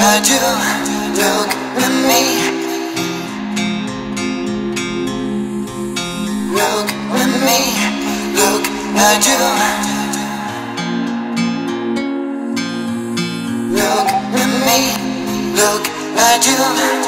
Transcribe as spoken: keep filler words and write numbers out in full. at you, look at me. Look at me, look at you. Look at me, look at you.